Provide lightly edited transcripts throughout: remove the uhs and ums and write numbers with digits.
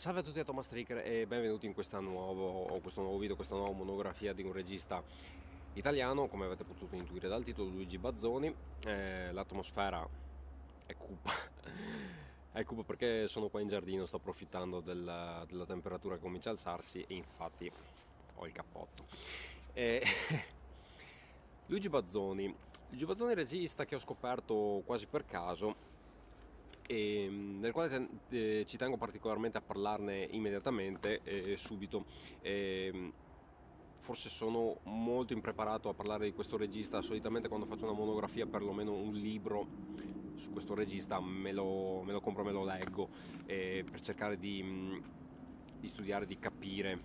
Salve a tutti da Thomas Tricker e benvenuti in questo nuovo video, questa nuova monografia di un regista italiano, come avete potuto intuire dal titolo, Luigi Bazzoni. L'atmosfera è cupa, è cupa perché sono qua in giardino, sto approfittando della temperatura che comincia a alzarsi e infatti ho il cappotto. Luigi Bazzoni, regista che ho scoperto quasi per caso, e nel quale ci tengo particolarmente a parlarne immediatamente e subito. Forse sono molto impreparato a parlare di questo regista. Solitamente quando faccio una monografia, perlomeno un libro su questo regista me lo compro, me lo leggo per cercare di studiare, di capire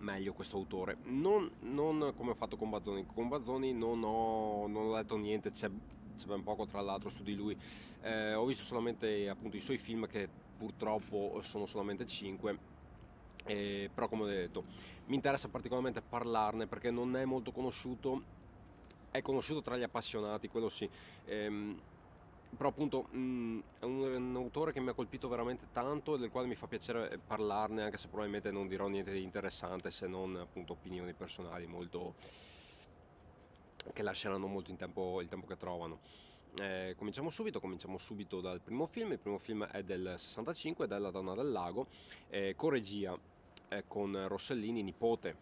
meglio questo autore. Non come ho fatto con Bazzoni. Con Bazzoni non ho letto niente, c'è ben poco tra l'altro su di lui. Ho visto solamente appunto i suoi film, che purtroppo sono solamente 5, però come ho detto mi interessa particolarmente parlarne perché non è molto conosciuto. È conosciuto tra gli appassionati, quello sì, però appunto è un autore che mi ha colpito veramente tanto e del quale mi fa piacere parlarne, anche se probabilmente non dirò niente di interessante, se non appunto opinioni personali molto che lasceranno molto il tempo che trovano. Cominciamo subito dal primo film. Il primo film è del 65, La donna del lago, coregia con Rossellini, nipote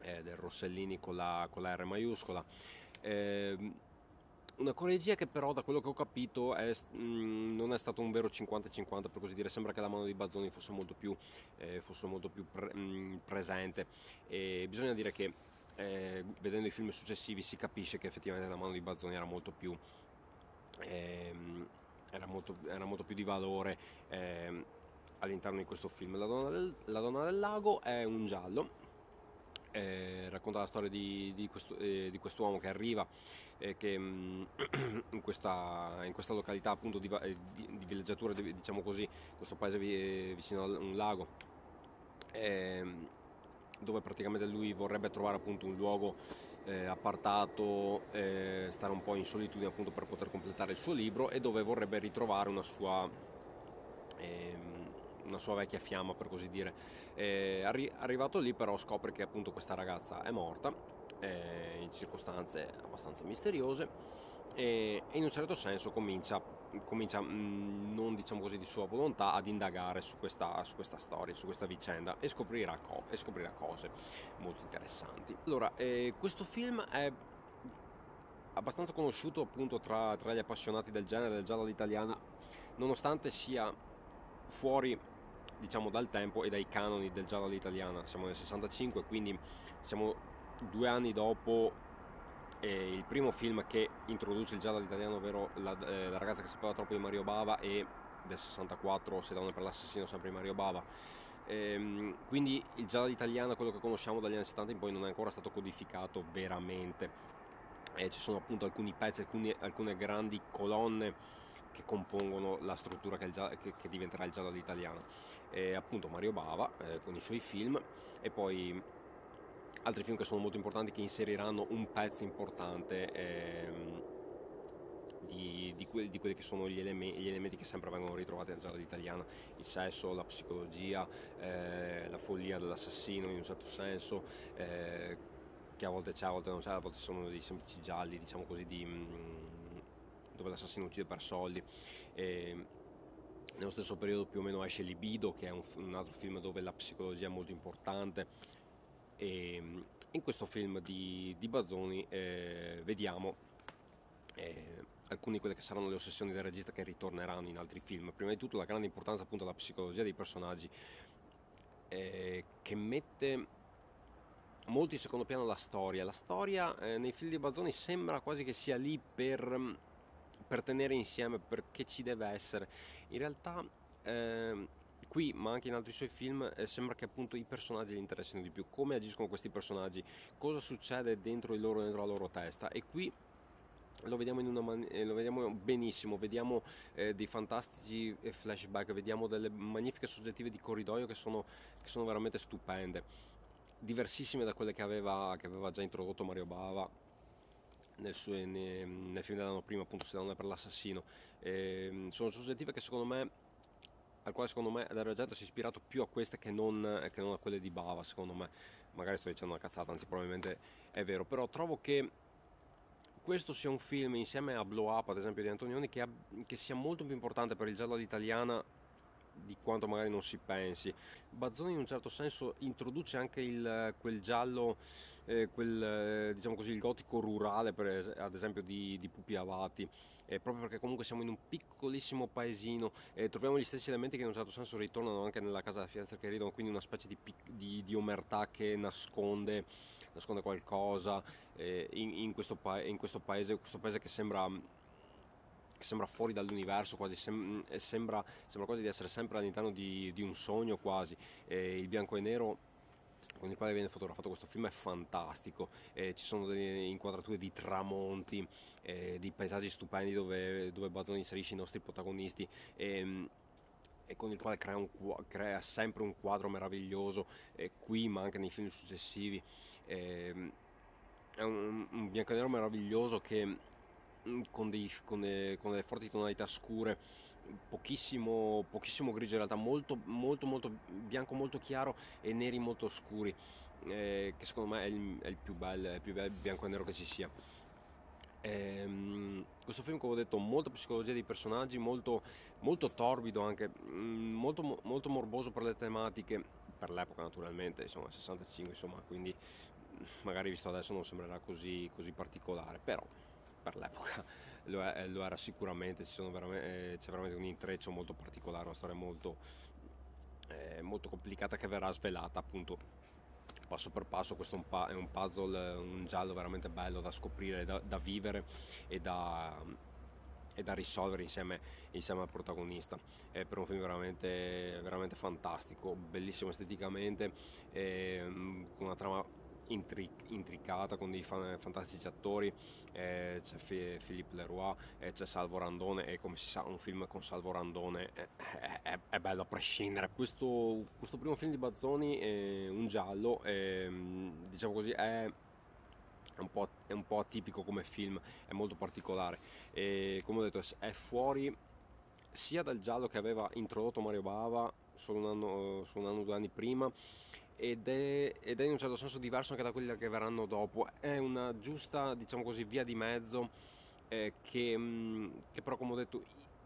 del Rossellini con la R maiuscola. Una coregia che però, da quello che ho capito, non è stato un vero 50-50, per così dire. Sembra che la mano di Bazzoni fosse molto più presente, e bisogna dire che vedendo i film successivi si capisce che effettivamente la mano di Bazzoni era molto più di valore all'interno di questo film. La donna del lago è un giallo, racconta la storia di quest'uomo che arriva in questa località appunto di villeggiatura, diciamo così, questo paese vicino a un lago, dove praticamente lui vorrebbe trovare appunto un luogo appartato, stare un po' in solitudine appunto per poter completare il suo libro, e dove vorrebbe ritrovare una sua vecchia fiamma, per così dire. Arrivato lì però scopre che appunto questa ragazza è morta in circostanze abbastanza misteriose, e in un certo senso comincia non diciamo così di sua volontà ad indagare su questa storia, su questa vicenda, e scoprirà cose molto interessanti. Allora, questo film è abbastanza conosciuto appunto tra gli appassionati del genere, del giallo all'italiana, nonostante sia fuori diciamo dal tempo e dai canoni del giallo all'italiana. Siamo nel 65, quindi siamo 2 anni dopo il primo film che introduce il giallo all'italiano, ovvero La ragazza che sapeva troppo di Mario Bava, e del 64 Sei donne per l'assassino, sempre di Mario Bava. Quindi il giallo all'italiano, quello che conosciamo dagli anni 70 in poi, non è ancora stato codificato veramente. Ci sono appunto alcuni pezzi, alcune grandi colonne che compongono la struttura che diventerà il giallo all'italiano. Appunto Mario Bava con i suoi film, e poi altri film che sono molto importanti, che inseriranno un pezzo importante di quelli che sono gli elementi che sempre vengono ritrovati nel giallo all'italiana: il sesso, la psicologia, la follia dell'assassino in un certo senso, che a volte c'è, a volte non c'è, a volte sono dei semplici gialli, diciamo così, dove l'assassino uccide per soldi. Nello stesso periodo più o meno esce Libido, che è un altro film dove la psicologia è molto importante. E in questo film di Bazzoni vediamo alcune di quelle che saranno le ossessioni del regista, che ritorneranno in altri film. Prima di tutto la grande importanza appunto della psicologia dei personaggi, che mette molto in secondo piano la storia. La storia nei film di Bazzoni sembra quasi che sia lì per tenere insieme, perché ci deve essere. In realtà qui, ma anche in altri suoi film, sembra che appunto i personaggi gli interessino di più, come agiscono questi personaggi, cosa succede dentro la loro testa. E qui lo vediamo, lo vediamo benissimo, vediamo dei fantastici flashback, vediamo delle magnifiche soggettive di corridoio che sono veramente stupende, diversissime da quelle che aveva già introdotto Mario Bava nel film dell'anno prima, appunto Se donne per l'assassino. Sono soggettive che secondo me al quale secondo me Dario Argento si è ispirato più a queste che non a quelle di Bava, secondo me. Magari sto dicendo una cazzata, anzi probabilmente è vero, però trovo che questo sia un film, insieme a Blow Up ad esempio di Antonioni, che sia molto più importante per il giallo all'italiana di quanto magari non si pensi. Bazzoni in un certo senso introduce anche quel giallo, diciamo così, il gotico rurale ad esempio di Pupi Avati, proprio perché comunque siamo in un piccolissimo paesino e troviamo gli stessi elementi che in un certo senso ritornano anche nella casa della fidanza che ridono, quindi una specie di omertà che nasconde qualcosa in questo paese, che sembra fuori dall'universo, quasi sembra quasi di essere sempre all'interno di un sogno quasi. Il bianco e nero con il quale viene fotografato questo film è fantastico, ci sono delle inquadrature di tramonti, di paesaggi stupendi dove Bazzoni inserisce i nostri protagonisti e con il quale crea sempre un quadro meraviglioso, qui ma anche nei film successivi. È un bianco e nero meraviglioso che con delle forti tonalità scure, pochissimo grigio in realtà, molto bianco molto chiaro e neri molto scuri, che secondo me è il più bel bianco e nero che ci sia. Questo film, come ho detto, molta psicologia dei personaggi, molto torbido anche, molto morboso per le tematiche, per l'epoca naturalmente, insomma 65, insomma, quindi magari visto adesso non sembrerà così particolare, però per l'epoca lo era sicuramente. C'è veramente un intreccio molto particolare, una storia molto complicata che verrà svelata appunto passo per passo. Questo è un puzzle, un giallo veramente bello da scoprire, da vivere e da risolvere insieme al protagonista. È per un film veramente fantastico, bellissimo esteticamente, con una trama intricata, con dei fantastici attori, c'è Philippe Leroy, c'è Salvo Randone, e come si sa un film con Salvo Randone è bello a prescindere. Questo primo film di Bazzoni è un giallo, diciamo così, è un po' atipico come film, è molto particolare e, come ho detto, è fuori sia dal giallo che aveva introdotto Mario Bava solo un anno 2 anni prima, ed è in un certo senso diverso anche da quelli che verranno dopo. È una giusta, diciamo così, via di mezzo, che però, come ho detto,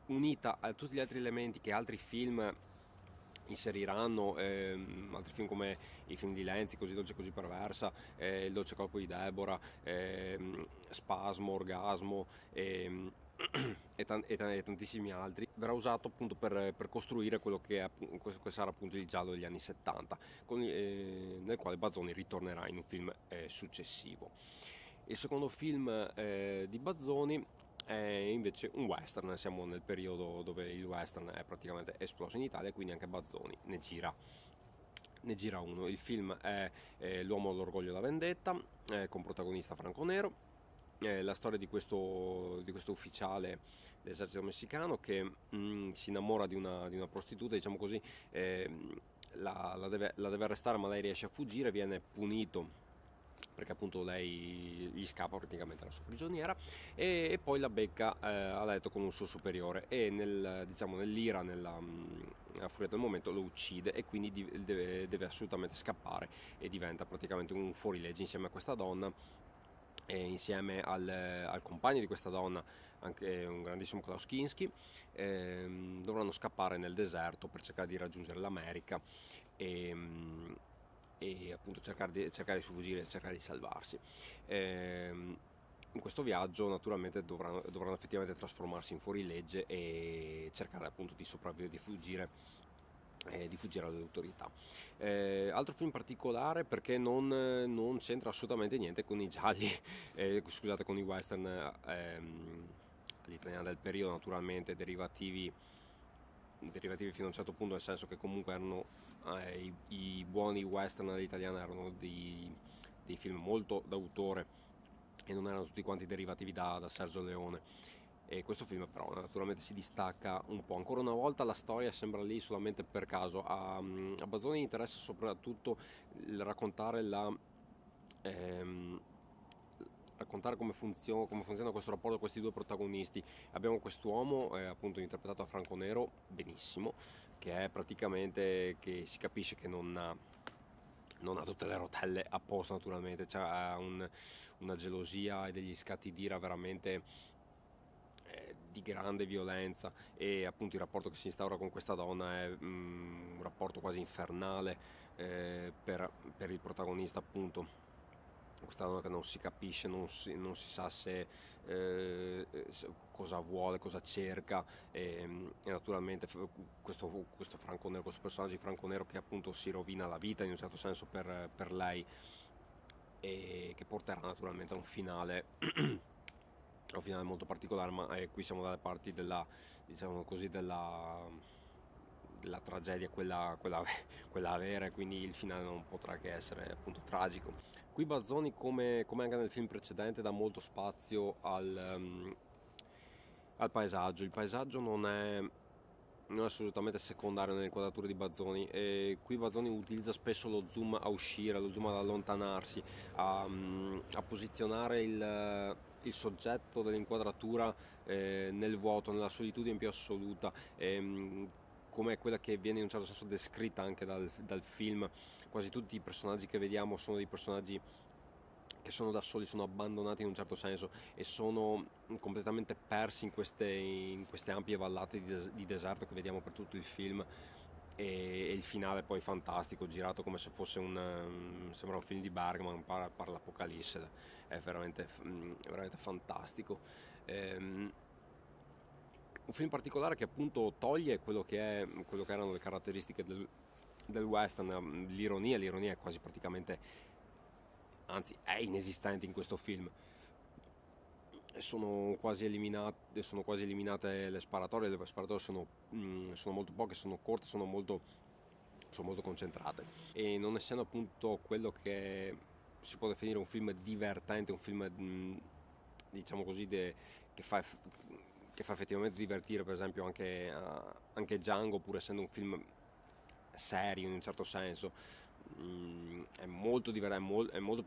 unita a tutti gli altri elementi che altri film inseriranno, altri film come i film di Lenzi, Così dolce così perversa, Il dolce corpo di Deborah, Spasmo, Orgasmo e tantissimi altri, verrà usato appunto per costruire quello che sarà appunto il giallo degli anni 70, nel quale Bazzoni ritornerà in un film successivo. Il secondo film di Bazzoni è invece un western. Siamo nel periodo dove il western è praticamente esploso in Italia, quindi anche Bazzoni ne gira uno. Il film è L'Uomo l'Orgoglio e la Vendetta, con protagonista Franco Nero. La storia di questo ufficiale dell'esercito messicano che si innamora di una prostituta, diciamo così, la deve arrestare, ma lei riesce a fuggire, viene punito perché appunto lei gli scappa praticamente la sua prigioniera, e poi la becca a letto con un suo superiore e nell'ira, nella furia del momento lo uccide, e quindi deve assolutamente scappare e diventa praticamente un fuorilegge insieme a questa donna. E insieme al compagno di questa donna, anche un grandissimo Klaus Kinski, dovranno scappare nel deserto per cercare di raggiungere l'America e appunto cercare di sfuggire, cercare di salvarsi. In questo viaggio naturalmente dovranno effettivamente trasformarsi in fuorilegge e cercare appunto di sopravvivere, di fuggire alle autorità. Altro film particolare perché non c'entra assolutamente niente con i gialli, scusate, con i western all'italiana del periodo, naturalmente derivativi fino a un certo punto, nel senso che comunque erano i buoni western all'italiana erano dei film molto d'autore e non erano tutti quanti derivativi da Sergio Leone. E questo film però naturalmente si distacca un po'. Ancora una volta la storia sembra lì solamente per caso. A Bazzoni interessa soprattutto raccontare raccontare come funziona questo rapporto di questi due protagonisti. Abbiamo quest'uomo, appunto interpretato da Franco Nero, benissimo, che è praticamente, che si capisce che non ha tutte le rotelle a posto naturalmente, ha una gelosia e degli scatti d'ira veramente di grande violenza, e appunto il rapporto che si instaura con questa donna è un rapporto quasi infernale per il protagonista, appunto. Questa donna che non si capisce, non si sa se cosa vuole, cosa cerca, e naturalmente questo Franco Nero, questo personaggio di Franco Nero che appunto si rovina la vita in un certo senso per lei, e che porterà naturalmente a un finale molto particolare, ma qui siamo dalle parti della, diciamo così, della tragedia, quella vera, e quindi il finale non potrà che essere appunto tragico. Qui Bazzoni, come anche nel film precedente, dà molto spazio al paesaggio. Il paesaggio non è assolutamente secondario nelle inquadrature di Bazzoni, e qui Bazzoni utilizza spesso lo zoom a uscire, lo zoom ad allontanarsi, a posizionare il soggetto dell'inquadratura nel vuoto, nella solitudine più assoluta, come quella che viene in un certo senso descritta anche dal film. Quasi tutti i personaggi che vediamo sono dei personaggi che sono da soli, sono abbandonati in un certo senso, e sono completamente persi in queste ampie vallate di deserto che vediamo per tutto il film. E il finale poi fantastico, girato come se fosse sembra un film di Bergman per l'Apocalisse, è veramente fantastico. Un film particolare che appunto toglie quello che erano le caratteristiche del western, l'ironia è quasi praticamente, anzi è inesistente in questo film. Sono quasi eliminate le sparatorie, sono molto poche, sono corte, sono molto concentrate, e non essendo appunto quello che si può definire un film divertente, un film diciamo così che fa effettivamente divertire, per esempio anche Django, pur essendo un film serio in un certo senso, è molto più divertente, è molto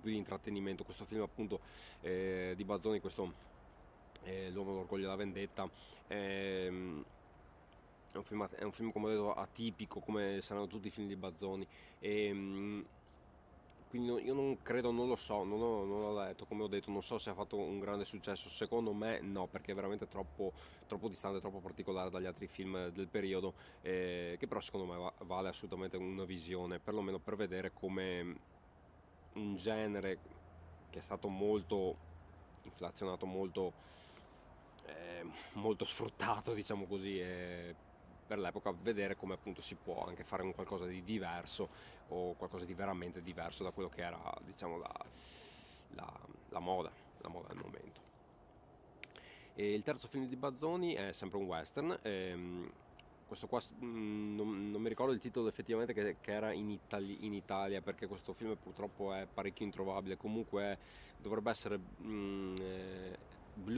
più di intrattenimento. Questo film appunto di Bazzoni, L'Uomo, l'Orgoglio e la Vendetta, è un film, come ho detto, atipico, come saranno tutti i film di Bazzoni, quindi io non credo, non l'ho letto, come ho detto, non so se ha fatto un grande successo. Secondo me no, perché è veramente troppo distante, troppo particolare dagli altri film del periodo, che però secondo me vale assolutamente una visione, perlomeno per vedere come un genere che è stato molto inflazionato, molto sfruttato, diciamo così, per l'epoca, vedere come appunto si può anche fare un qualcosa di diverso, o qualcosa di veramente diverso da quello che era, diciamo, la moda del momento. E il terzo film di Bazzoni è sempre un western, questo qua non mi ricordo il titolo effettivamente che era in Italia, perché questo film purtroppo è parecchio introvabile. Comunque dovrebbe essere Blue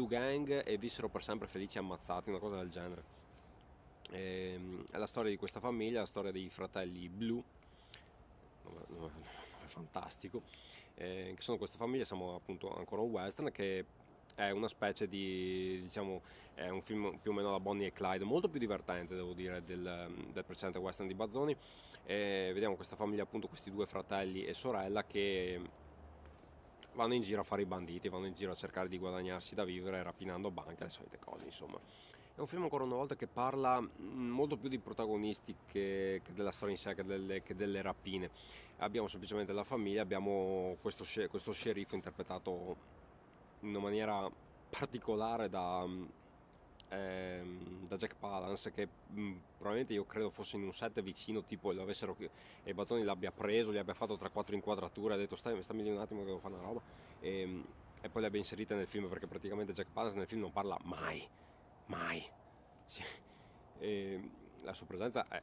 Gang e Vissero per Sempre Felici e Ammazzati, una cosa del genere. È la storia di questa famiglia, la storia dei fratelli Blue, è fantastico, che sono questa famiglia, siamo appunto ancora un western, che è una specie di, diciamo, è un film più o meno alla Bonnie e Clyde, molto più divertente, devo dire, del precedente western di Bazzoni. Vediamo questa famiglia, appunto questi due fratelli e sorella, che vanno in giro a fare i banditi, vanno in giro a cercare di guadagnarsi da vivere rapinando banche, le solite cose, insomma. È un film ancora una volta che parla molto più di protagonisti che della storia in sé, che delle rapine. Abbiamo semplicemente la famiglia, abbiamo questo sceriffo interpretato in una maniera particolare da Jack Palance, che probabilmente, io credo, fosse in un set vicino, tipo, e Bazzoni l'abbia preso, gli abbia fatto 3-4 inquadrature, ha detto stammi un attimo che devo fare una roba, e poi le abbia inserite nel film, perché praticamente Jack Palance nel film non parla mai. E la sua presenza è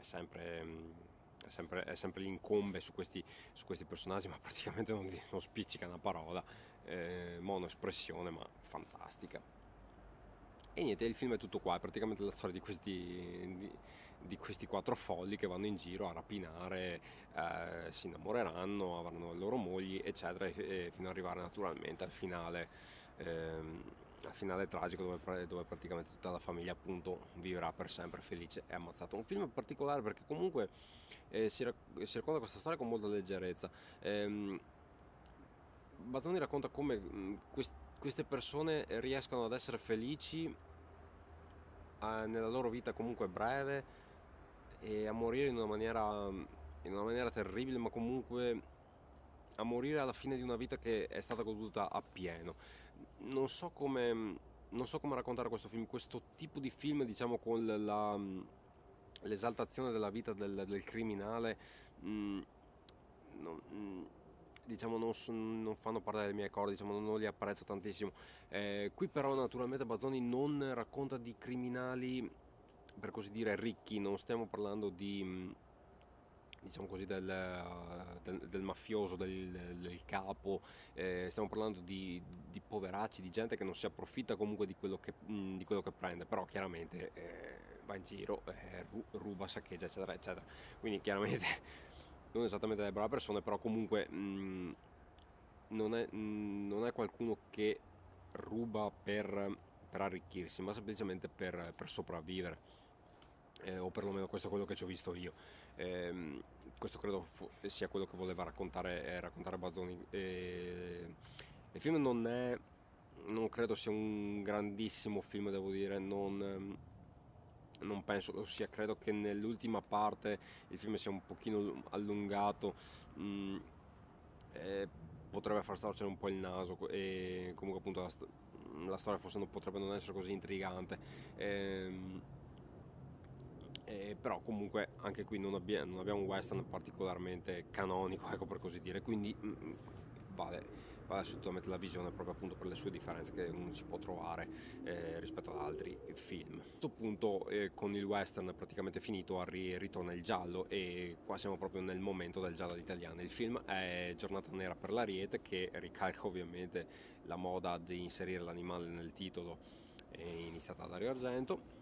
sempre l'incombe su questi personaggi, ma praticamente non spiccica una parola, monoespressione, ma fantastica. E niente, il film è tutto qua, è praticamente la storia di questi di, di questi quattro folli che vanno in giro a rapinare, si innamoreranno, avranno le loro mogli, eccetera, e fino ad arrivare naturalmente al finale tragico dove praticamente tutta la famiglia appunto vivrà per sempre felice e ammazzata. Un film particolare perché comunque si racconta questa storia con molta leggerezza. Bazzoni racconta come queste persone riescano ad essere felici nella loro vita comunque breve e a morire in una maniera terribile, ma comunque a morire alla fine di una vita che è stata goduta appieno. Non so come raccontare questo film, questo tipo di film, diciamo, con l'esaltazione della vita del criminale, diciamo non fanno parlare delle mie corde, diciamo, non li apprezzo tantissimo. Qui però naturalmente Bazzoni non racconta di criminali, per così dire, ricchi. Non stiamo parlando di, diciamo così, del mafioso, del capo. Stiamo parlando di poveracci, di gente che non si approfitta comunque di quello che prende, però chiaramente va in giro, ruba, saccheggia, eccetera eccetera. Quindi chiaramente non esattamente delle brave persone, però comunque non è qualcuno che ruba per arricchirsi, ma semplicemente per sopravvivere, o perlomeno questo è quello che ci ho visto io. Questo credo sia quello che voleva raccontare Bazzoni. Il film non credo sia un grandissimo film, devo dire, non penso, ossia credo che nell'ultima parte il film sia un pochino allungato, potrebbe far storcere un po' il naso e comunque appunto la storia forse potrebbe non essere così intrigante, però comunque anche qui non abbiamo un western particolarmente canonico, ecco, per così dire, quindi vale assolutamente la visione, proprio appunto per le sue differenze che uno si può trovare rispetto ad altri film. A questo punto, con il western praticamente finito, ritorna il giallo, e qua siamo proprio nel momento del giallo all'italiana. Il film è Giornata Nera per l'Ariete, che ricalca ovviamente la moda di inserire l'animale nel titolo, iniziata da Dario Argento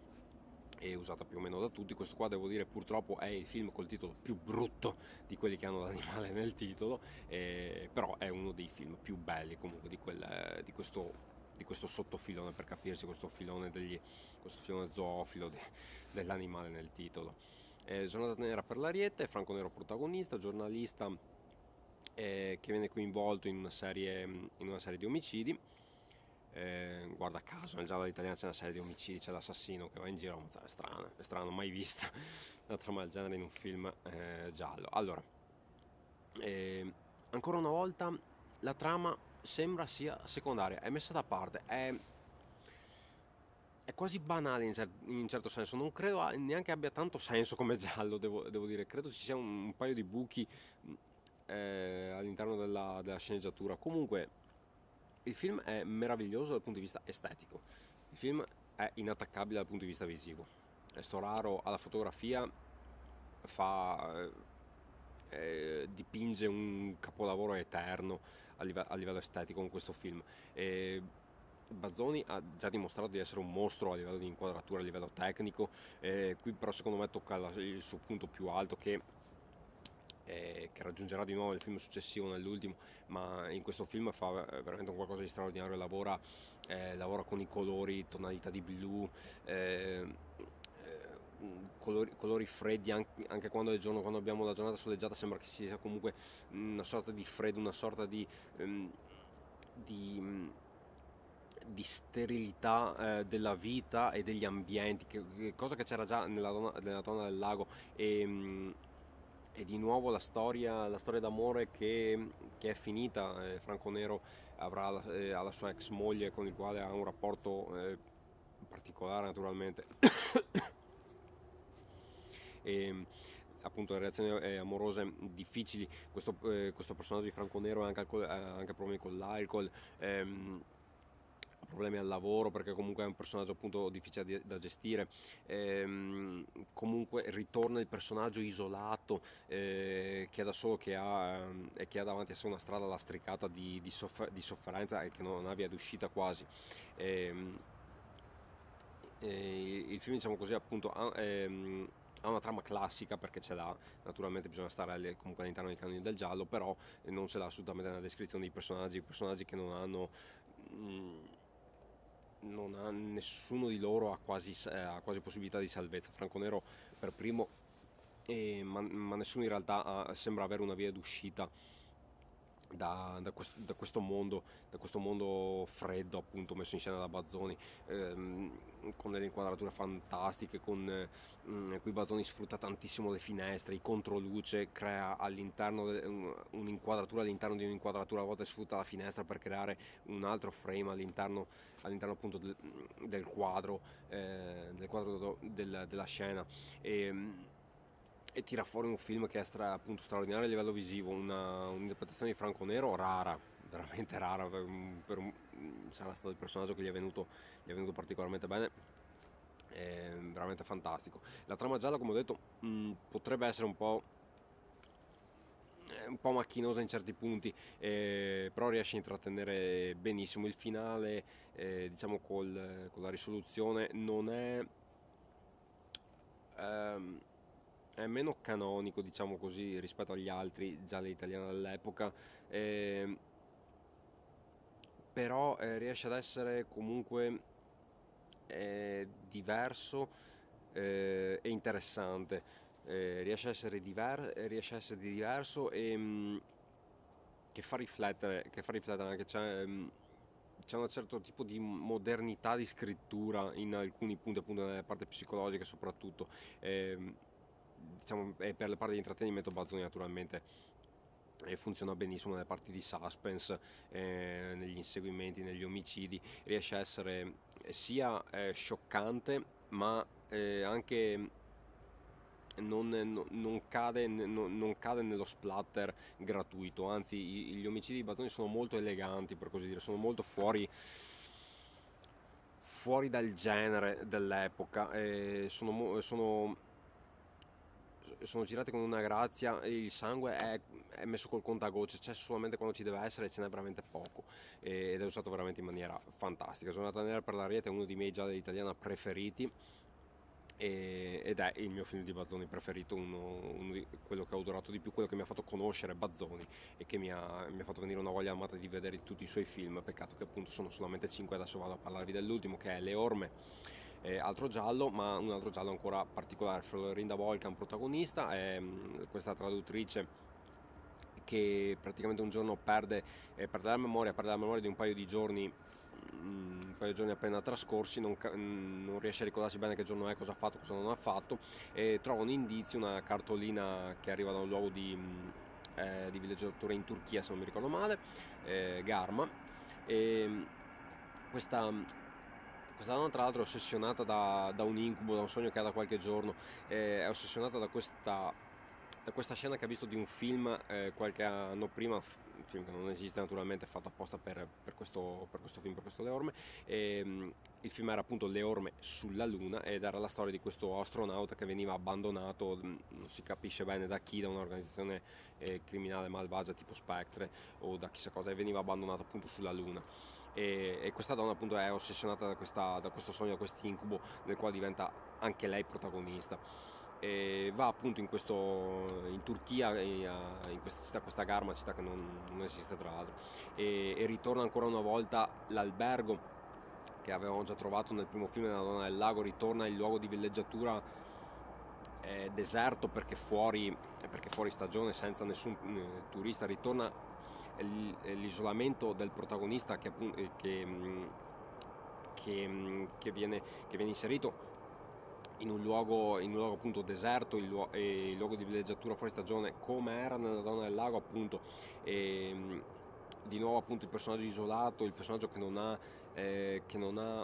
e usata più o meno da tutti. Questo qua, devo dire, purtroppo è il film col titolo più brutto di quelli che hanno l'animale nel titolo, però è uno dei film più belli comunque di questo sottofilone, per capirsi, questo filone zoofilo dell'animale nel titolo. Giornata Nera per l'Ariete, Franco Nero protagonista, giornalista che viene coinvolto in una serie di omicidi. Guarda caso nel giallo all'italiana c'è una serie di omicidi, c'è l'assassino che va in giro, è strano, mai visto una trama del genere in un film giallo. Allora, ancora una volta la trama sembra sia secondaria, è messa da parte, è quasi banale in un certo senso. Non credo neanche abbia tanto senso come giallo, devo dire. Credo ci sia un paio di buchi all'interno della sceneggiatura. Comunque il film è meraviglioso dal punto di vista estetico, il film è inattaccabile dal punto di vista visivo. Storaro alla fotografia dipinge un capolavoro eterno a livello estetico con questo film. Bazzoni ha già dimostrato di essere un mostro a livello di inquadratura, a livello tecnico. Qui però secondo me tocca il suo punto più alto, che raggiungerà di nuovo il film successivo, nell'ultimo, ma in questo film fa veramente un qualcosa di straordinario. Lavora con i colori, tonalità di blu, colori freddi, anche quando è giorno, quando abbiamo la giornata soleggiata sembra che ci sia comunque una sorta di freddo, una sorta di sterilità della vita e degli ambienti, cosa che c'era già nella donna del lago. E di nuovo la storia d'amore che è finita. Franco Nero avrà alla sua ex moglie, con il quale ha un rapporto particolare naturalmente, e appunto relazioni amorose difficili. Questo personaggio di Franco Nero ha anche problemi con l'alcol, problemi al lavoro, perché comunque è un personaggio appunto difficile da gestire. Comunque ritorna il personaggio isolato, che è da solo, che ha davanti a sé una strada lastricata di sofferenza e che non ha via d'uscita quasi. Il film, diciamo così, appunto ha una trama classica perché ce l'ha, naturalmente bisogna stare comunque all'interno dei canoni del giallo, però non ce l'ha assolutamente nella descrizione dei personaggi, personaggi che non hanno... non ha, nessuno di loro ha quasi possibilità di salvezza, Franco Nero per primo, ma nessuno in realtà sembra avere una via d'uscita da questo mondo freddo, appunto, messo in scena da Bazzoni, con delle inquadrature fantastiche, in cui Bazzoni sfrutta tantissimo le finestre, i controluce, crea all'interno un'inquadratura all'interno di un'inquadratura, a volte sfrutta la finestra per creare un altro frame all'interno appunto del quadro della scena, e tira fuori un film che è appunto straordinario a livello visivo, un'interpretazione di Franco Nero rara, veramente rara, sarà stato il personaggio che gli è venuto particolarmente bene, è veramente fantastico. La trama gialla, come ho detto, potrebbe essere un po' macchinosa in certi punti, però riesce a intrattenere benissimo. Il finale, diciamo, con la risoluzione non è... è meno canonico, diciamo così, rispetto agli altri gialli italiani dell'epoca, però riesce ad essere comunque diverso e interessante, riesce a essere diverso e che fa riflettere anche. C'è un certo tipo di modernità di scrittura in alcuni punti, appunto nella parte psicologica soprattutto, diciamo, e per la parte di intrattenimento Bazzoni naturalmente funziona benissimo nelle parti di suspense, negli inseguimenti, negli omicidi, riesce a essere sia scioccante, ma anche non cade nello splatter gratuito, anzi gli omicidi di Bazzoni sono molto eleganti, per così dire, sono molto fuori dal genere dell'epoca, sono girati con una grazia, il sangue è messo col contagocce, c'è solamente quando ci deve essere, ce n'è veramente poco, ed è usato veramente in maniera fantastica. Giornata Nera per l'Ariete è uno dei miei gialli italiani preferiti, ed è il mio film di Bazzoni preferito, uno di quello che ho adorato di più, quello che mi ha fatto conoscere Bazzoni e che mi ha fatto venire una voglia amata di vedere tutti i suoi film. Peccato che appunto sono solamente 5. Adesso vado a parlarvi dell'ultimo, che è Le Orme. Altro giallo, ma un altro giallo ancora particolare. Florinda Bolkan protagonista, è questa traduttrice che praticamente un giorno perde la memoria di un paio di giorni appena trascorsi, non riesce a ricordarsi bene che giorno è, cosa ha fatto, cosa non ha fatto, e trova un indizio, una cartolina che arriva da un luogo di villeggiatura in Turchia, se non mi ricordo male, Garma, e questa donna tra l'altro è ossessionata da un incubo, da un sogno che ha da qualche giorno, è ossessionata da questa scena che ha visto di un film qualche anno prima, un film che non esiste naturalmente, fatto apposta per questo film, per questo Le Orme. Il film era appunto Le Orme sulla Luna, ed era la storia di questo astronauta che veniva abbandonato, non si capisce bene da chi, da un'organizzazione criminale malvagia tipo Spectre o da chissà cosa, e veniva abbandonato appunto sulla Luna. E questa donna appunto è ossessionata da questo sogno, da questo incubo, nel quale diventa anche lei protagonista, e va appunto in Turchia, in questa Garma, città che non esiste tra l'altro, e ritorna ancora una volta l'albergo che avevamo già trovato nel primo film, La donna del lago. Ritorna il luogo di villeggiatura deserto perché fuori stagione, senza nessun turista. Ritorna l'isolamento del protagonista che viene inserito in un luogo appunto deserto, il luogo di villeggiatura fuori stagione, come era nella Donna del Lago appunto, e di nuovo appunto il personaggio isolato, il personaggio che non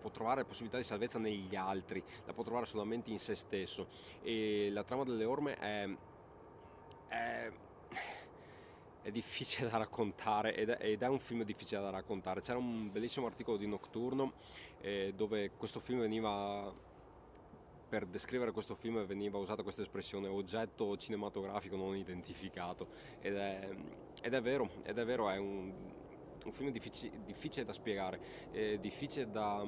può trovare possibilità di salvezza negli altri, la può trovare solamente in se stesso. E la trama delle Orme è difficile da raccontare, ed è un film difficile da raccontare. C'era un bellissimo articolo di Nocturno dove questo film per descrivere questo film veniva usata questa espressione oggetto cinematografico non identificato, ed è vero, è un film difficile da spiegare, difficile da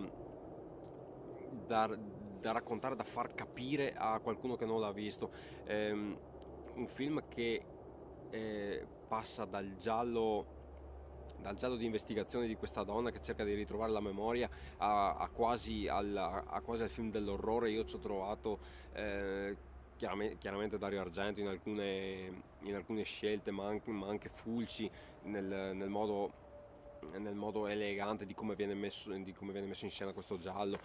da raccontare, da far capire a qualcuno che non l'ha visto. Un film che passa dal giallo di investigazione di questa donna che cerca di ritrovare la memoria a quasi al film dell'orrore. Io ci ho trovato chiaramente Dario Argento in alcune scelte, ma anche Fulci nel modo elegante di come viene messo in scena questo giallo.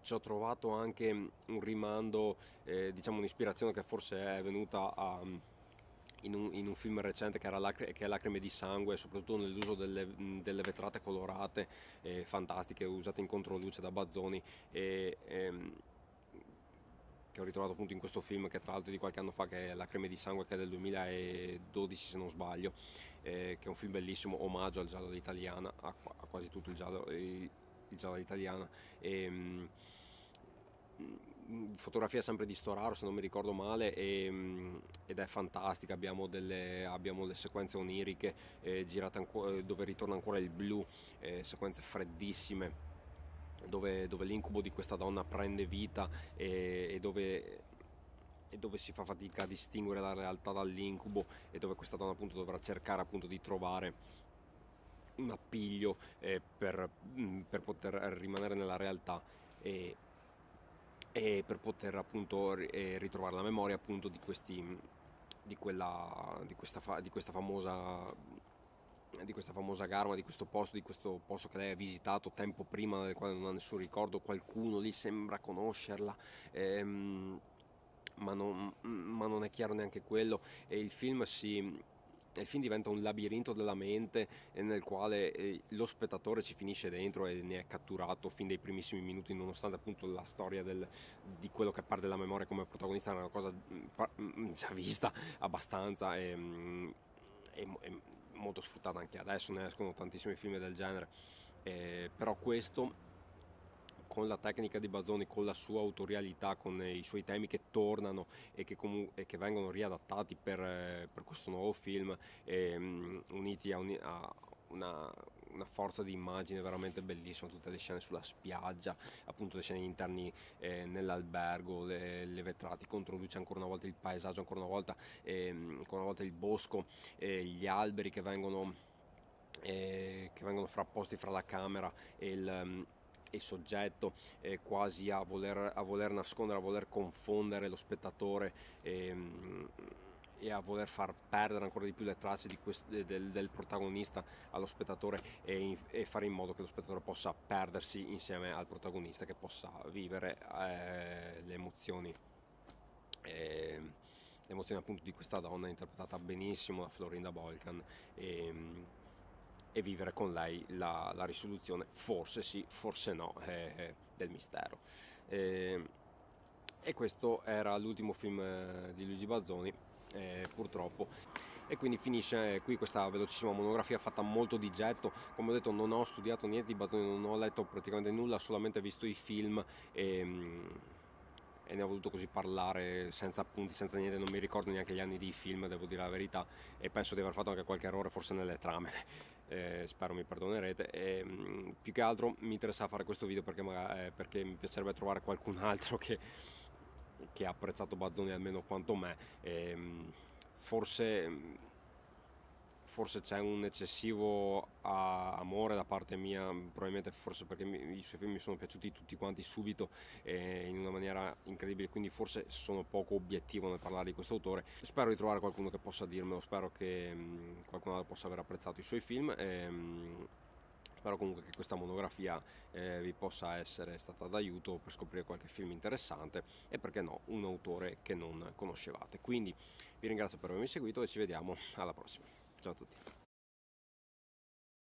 Ci ho trovato anche un rimando, diciamo un'ispirazione che forse è venuta in un film recente che è Lacrime di Sangue, soprattutto nell'uso delle vetrate colorate fantastiche usate in controluce da Bazzoni, che ho ritrovato appunto in questo film, che tra l'altro è di qualche anno fa, che è Lacrime di Sangue, che è del 2012 se non sbaglio, che è un film bellissimo, omaggio al giallo all'italiana, a quasi tutto il giallo all'italiana. Fotografia sempre di Storaro se non mi ricordo male, ed è fantastica. Abbiamo le sequenze oniriche girate dove ritorna ancora il blu, sequenze freddissime dove l'incubo di questa donna prende vita e dove si fa fatica a distinguere la realtà dall'incubo, e dove questa donna appunto dovrà cercare appunto di trovare un appiglio per poter rimanere nella realtà e per poter appunto ritrovare la memoria appunto di questa famosa garma, di questo posto che lei ha visitato tempo prima, del quale non ha nessun ricordo. Qualcuno lì sembra conoscerla, ma non è chiaro neanche quello, e il film diventa un labirinto della mente nel quale lo spettatore ci finisce dentro e ne è catturato fin dai primissimi minuti, nonostante appunto la storia di quello che perde la memoria come protagonista è una cosa già vista abbastanza e molto sfruttata anche adesso, ne escono tantissimi film del genere, però questo, con la tecnica di Bazzoni, con la sua autorialità, con i suoi temi che tornano e che vengono riadattati per questo nuovo film, uniti a una forza di immagine veramente bellissima. Tutte le scene sulla spiaggia, appunto le scene interni nell'albergo, le vetrate, controluce ancora una volta, il paesaggio ancora una volta il bosco, gli alberi che vengono frapposti fra la camera e il soggetto, quasi a voler nascondere, a voler confondere lo spettatore e a voler far perdere ancora di più le tracce del protagonista allo spettatore, e fare in modo che lo spettatore possa perdersi insieme al protagonista, che possa vivere le emozioni appunto di questa donna interpretata benissimo da Florinda Bolkan, e vivere con lei la risoluzione, forse sì, forse no, del mistero. E questo era l'ultimo film di Luigi Bazzoni, purtroppo, e quindi finisce qui questa velocissima monografia fatta molto di getto. Come ho detto, non ho studiato niente di Bazzoni, non ho letto praticamente nulla, solamente visto i film e ne ho voluto così parlare, senza appunti, senza niente. Non mi ricordo neanche gli anni di film, devo dire la verità, e penso di aver fatto anche qualche errore forse nelle trame, spero mi perdonerete. Più che altro mi interessava fare questo video perché mi piacerebbe trovare qualcun altro che ha apprezzato Bazzoni almeno quanto me. Forse c'è un eccessivo amore da parte mia, probabilmente, forse perché i suoi film mi sono piaciuti tutti quanti subito in una maniera incredibile, quindi forse sono poco obiettivo nel parlare di questo autore. Spero di trovare qualcuno che possa dirmelo, spero che qualcun altro possa aver apprezzato i suoi film, spero comunque che questa monografia vi possa essere stata d'aiuto per scoprire qualche film interessante e, perché no, un autore che non conoscevate. Quindi vi ringrazio per avermi seguito e ci vediamo alla prossima. Ciao a tutti.